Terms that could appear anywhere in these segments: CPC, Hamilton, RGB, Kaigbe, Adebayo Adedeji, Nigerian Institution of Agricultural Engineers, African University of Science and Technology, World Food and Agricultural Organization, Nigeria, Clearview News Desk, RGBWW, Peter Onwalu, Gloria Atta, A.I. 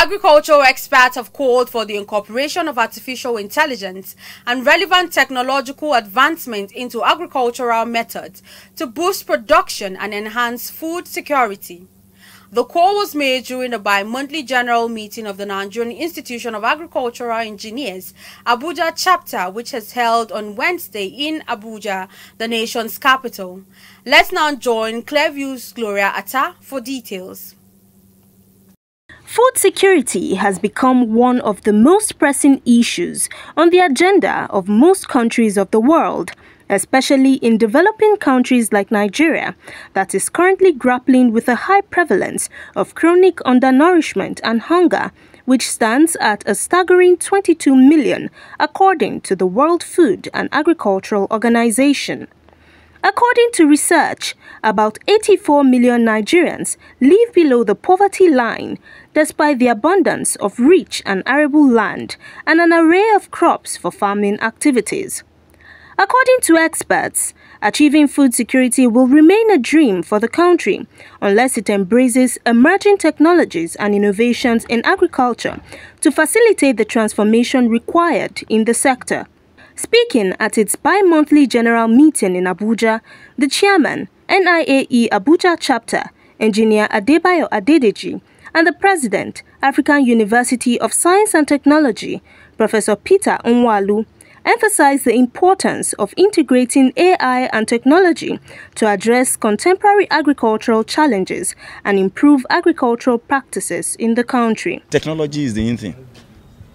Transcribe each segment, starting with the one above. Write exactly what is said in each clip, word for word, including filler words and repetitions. Agricultural experts have called for the incorporation of artificial intelligence and relevant technological advancement into agricultural methods to boost production and enhance food security. The call was made during the bi-monthly general meeting of the Nigerian Institution of Agricultural Engineers, Abuja chapter, which has held on Wednesday in Abuja, the nation's capital. Let's now join Clairview's Gloria Atta for details. Food security has become one of the most pressing issues on the agenda of most countries of the world, especially in developing countries like Nigeria, that is currently grappling with a high prevalence of chronic undernourishment and hunger, which stands at a staggering twenty-two million, according to the World Food and Agricultural Organization. According to research, about eighty-four million Nigerians live below the poverty line, despite the abundance of rich and arable land and an array of crops for farming activities. According to experts, achieving food security will remain a dream for the country unless it embraces emerging technologies and innovations in agriculture to facilitate the transformation required in the sector. Speaking at its bi-monthly general meeting in Abuja, the chairman, N I A E Abuja chapter, Engineer Adebayo Adedeji, and the president, African University of Science and Technology, Professor Peter Onwalu, emphasized the importance of integrating A I and technology to address contemporary agricultural challenges and improve agricultural practices in the country. Technology is the in thing.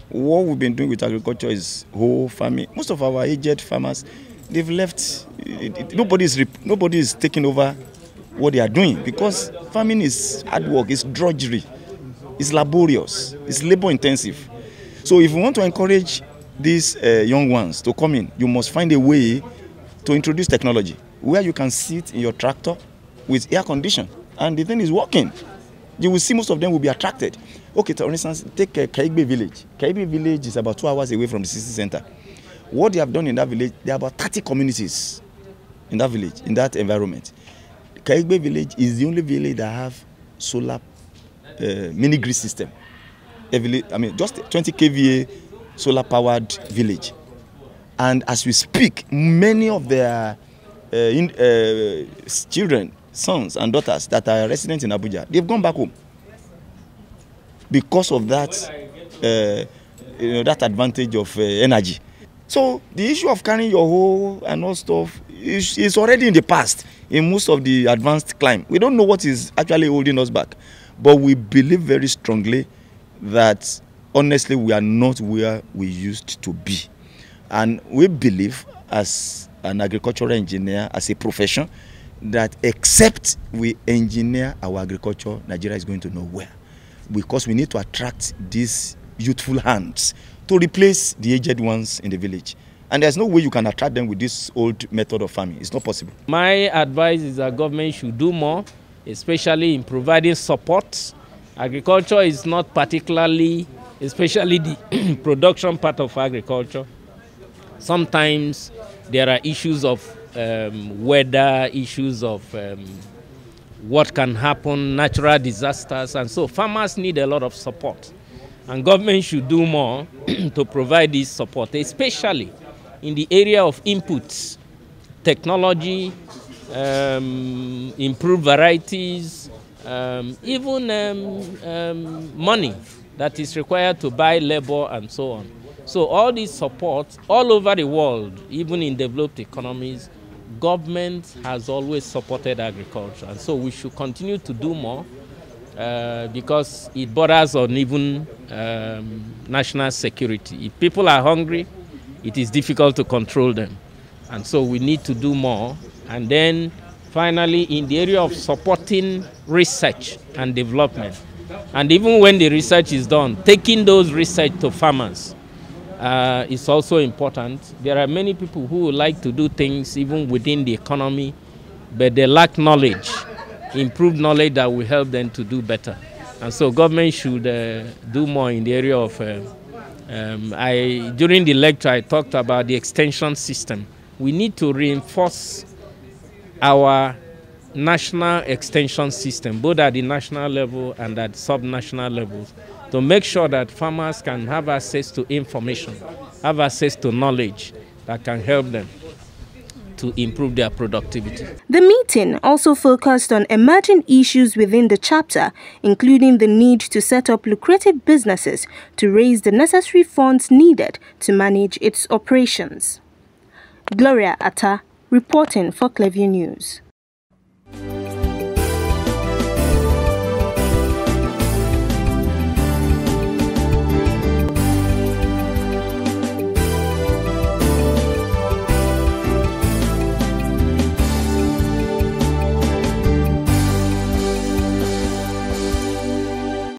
What we've been doing with agriculture is whole farming. Most of our aged farmers, they've left. Nobody's nobody's taking over what they are doing, because farming is hard work, it's drudgery, it's laborious, it's labor intensive. So if you want to encourage these uh, young ones to come in, you must find a way to introduce technology where you can sit in your tractor with air condition and the thing is working. You will see most of them will be attracted. Okay, for instance, take uh, Kaigbe village. Kaigbe village is about two hours away from the city center. What they have done in that village, there are about thirty communities in that village, in that environment. Kaigbe village is the only village that have solar uh, mini grid system. Every, I mean, just twenty K V A solar-powered village, and as we speak, many of their uh, in, uh, children, sons and daughters that are resident in Abuja, they've gone back home because of that, uh, you know, that advantage of uh, energy. So the issue of carrying your hoe and all stuff is, is already in the past in most of the advanced climb. We don't know what is actually holding us back, but we believe very strongly that honestly, we are not where we used to be. And we believe, as an agricultural engineer, as a profession, that except we engineer our agriculture, Nigeria is going to nowhere. Because we need to attract these youthful hands to replace the aged ones in the village. And there's no way you can attract them with this old method of farming. It's not possible. My advice is that government should do more, especially in providing support. Agriculture is not particularly, especially the production part of agriculture. Sometimes there are issues of um, weather, issues of um, what can happen, natural disasters, and so farmers need a lot of support. And government should do more to provide this support, especially in the area of inputs, technology, um, improved varieties, um, even um, um, money that is required to buy labor and so on. So all this support all over the world, even in developed economies, government has always supported agriculture. And so we should continue to do more uh, because it borders on even um, national security. If people are hungry, it is difficult to control them. And so we need to do more. And then finally, in the area of supporting research and development, and even when the research is done, taking those research to farmers uh, is also important. There are many people who like to do things even within the economy, but they lack knowledge, improved knowledge that will help them to do better. And so government should uh, do more in the area of, uh, um, I, during the lecture I talked about the extension system. We need to reinforce our national extension system, both at the national level and at sub-national levels, to make sure that farmers can have access to information, have access to knowledge that can help them to improve their productivity. The meeting also focused on emerging issues within the chapter, including the need to set up lucrative businesses to raise the necessary funds needed to manage its operations. Gloria Atta, reporting for Clearview News.